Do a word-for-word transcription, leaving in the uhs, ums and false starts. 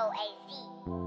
L A Z.